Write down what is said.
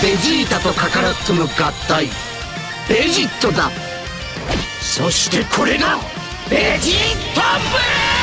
ベジータとカカロットの合体、ベジットだ。そしてこれがベジータブレー。